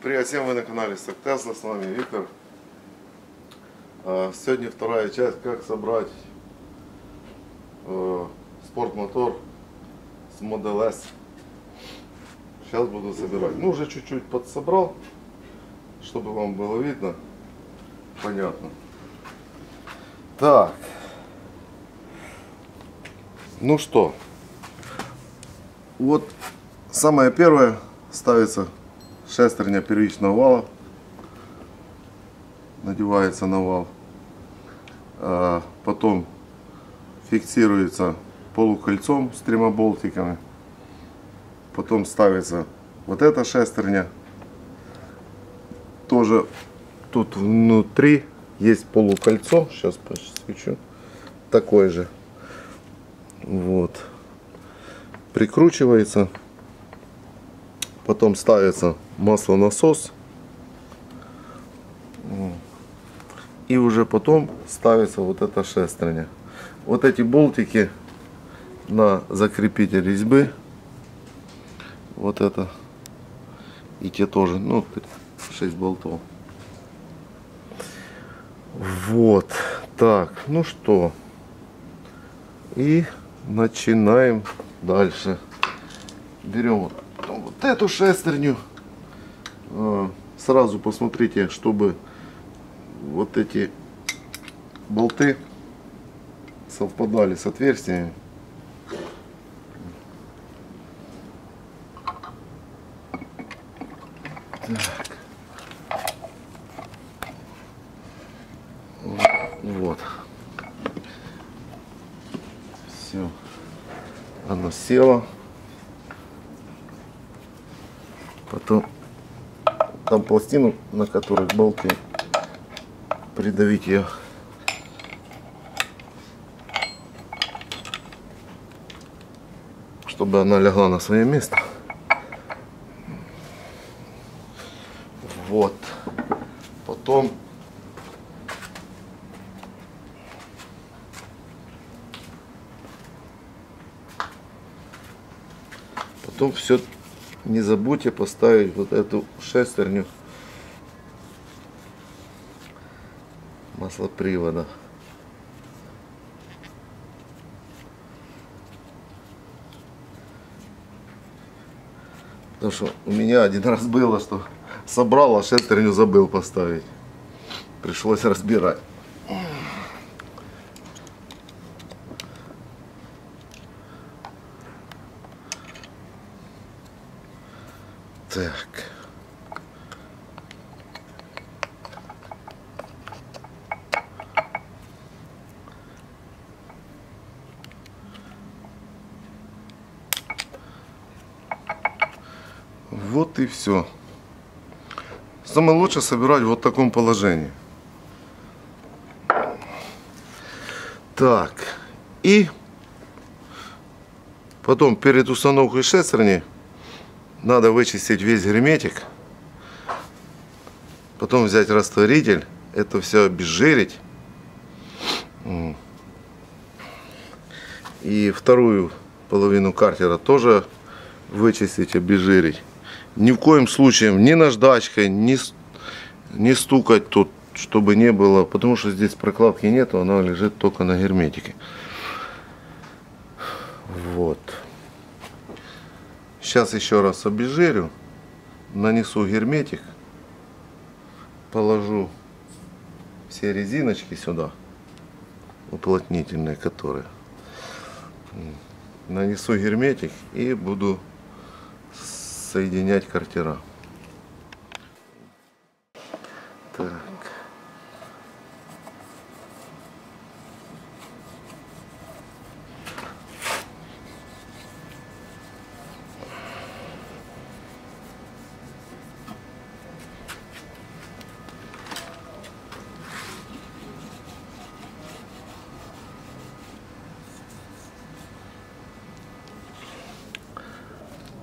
Привет всем, вы на канале Stock-Tesla, с вами Виктор. Сегодня вторая часть, как собрать спортмотор с Model S. Сейчас буду собирать. Ну, уже чуть-чуть подсобрал, чтобы вам было видно, понятно. Так, ну что, вот самое первое, ставится шестерня первичного вала, надевается на вал, потом фиксируется полукольцом с тремя болтиками, потом ставится вот эта шестерня, тоже тут внутри есть полукольцо, сейчас посвечу, такое же, вот, прикручивается. Потом ставится маслонасос, и уже потом ставится вот эта шестерня. Вот эти болтики на закрепитель резьбы, вот это, и те тоже, ну, 6 болтов. Вот, так, ну что, и начинаем дальше. Берем вот эту шестерню, сразу посмотрите, чтобы вот эти болты совпадали с отверстиями. Так. Вот. Все. Оно село. Потом там пластину, на которой болты, придавить ее. Чтобы она легла на свое место. Вот. Потом все. Не забудьте поставить вот эту шестерню маслопривода. Потому что у меня один раз было, что собрал, а шестерню забыл поставить. Пришлось разбирать. Так. Вот и все. Самое лучшее собирать вот в таком положении. Так. И потом перед установкой шестерни надо вычистить весь герметик, потом взять растворитель, это все обезжирить. И вторую половину картера тоже вычистить, обезжирить. Ни в коем случае ни наждачкой, не стукать тут, чтобы не было, потому что здесь прокладки нету, она лежит только на герметике. Вот. Сейчас еще раз обезжирю, нанесу герметик, положу все резиночки сюда, уплотнительные которые. Нанесу герметик и буду соединять картера. Так.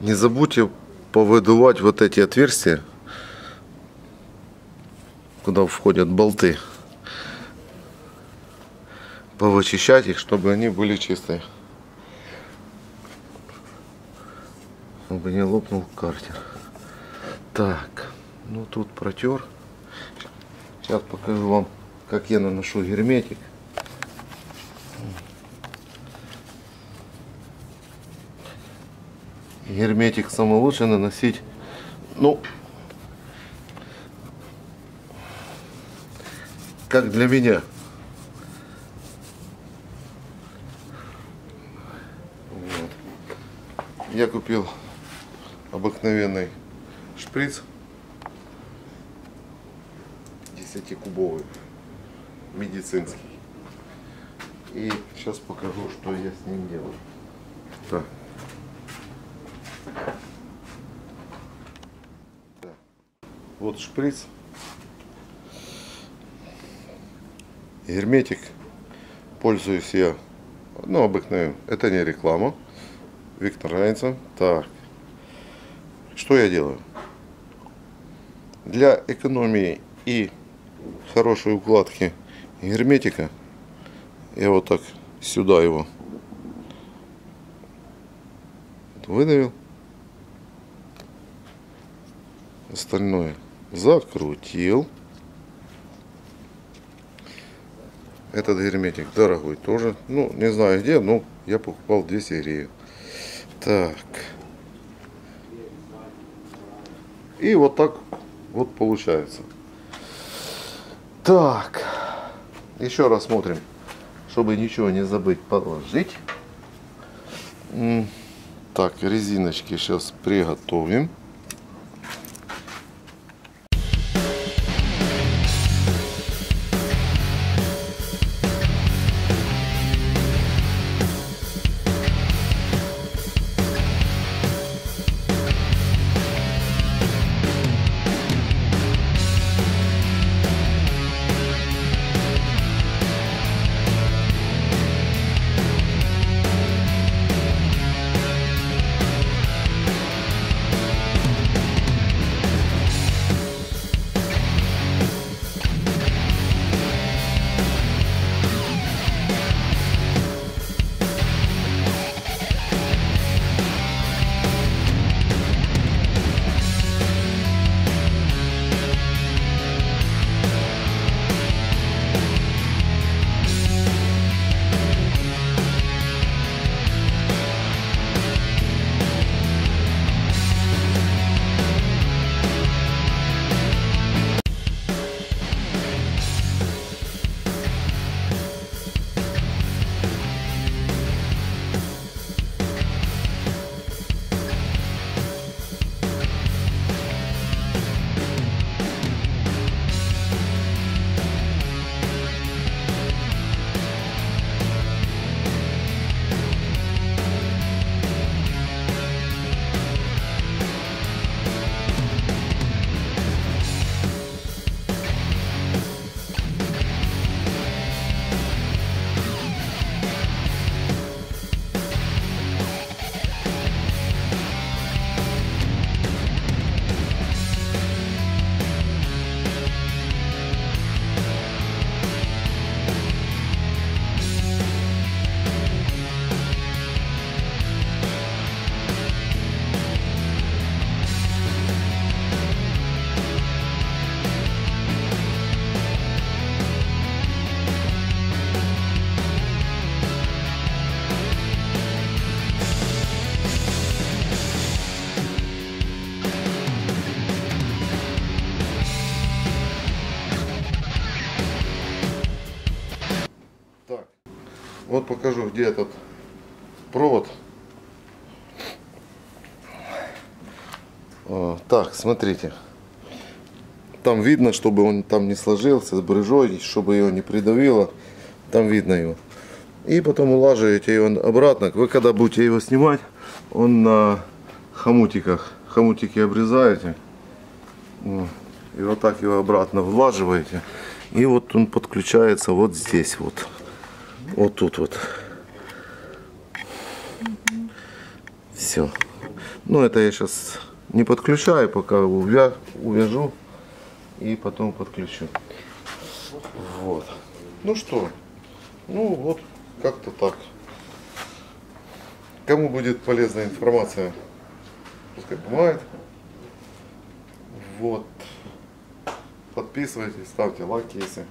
Не забудьте повыдувать вот эти отверстия, куда входят болты. Повычищать их, чтобы они были чистые. Чтобы не лопнул картер. Так. Ну тут протер. Сейчас покажу вам, как я наношу герметик. Герметик самое лучшее наносить, ну, как для меня. Вот. Я купил обыкновенный шприц 10-кубовый, медицинский. И сейчас покажу, что я с ним делаю. Так. Вот шприц, герметик, пользуюсь я, ну, обыкновенным, это не реклама, Виктор Райнц. Так, что я делаю? Для экономии и хорошей укладки герметика я вот так сюда его выдавил, остальное закрутил. Этот герметик дорогой тоже, ну, не знаю где, но я покупал 200 гривен. Так, и вот так вот получается. Так, еще раз смотрим, чтобы ничего не забыть, положить. Так, резиночки сейчас приготовим. Вот покажу, где этот провод. Так, смотрите. Там видно, чтобы он там не сложился с брыжой, чтобы его не придавило. Там видно его. И потом улаживаете его обратно. Вы когда будете его снимать, он на хомутиках. Хомутики обрезаете. И вот так его обратно влаживаете. И вот он подключается вот здесь вот. Вот тут вот. Все. Ну, это я сейчас не подключаю, пока увяжу и потом подключу. Вот. Ну что, ну вот как-то так. Кому будет полезная информация, пускай бывает. Вот. Подписывайтесь, ставьте лайки, если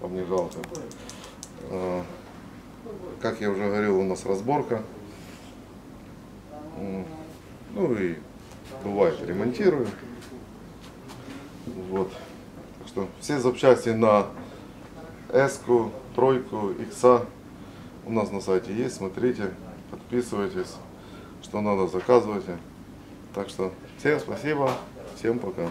вам не жалко. Как я уже говорил, у нас разборка. Ну и бывает ремонтирую. Вот. Так что все запчасти на S-ку, тройку, X у нас на сайте есть. Смотрите, подписывайтесь, что надо, заказывайте. Так что всем спасибо, всем пока.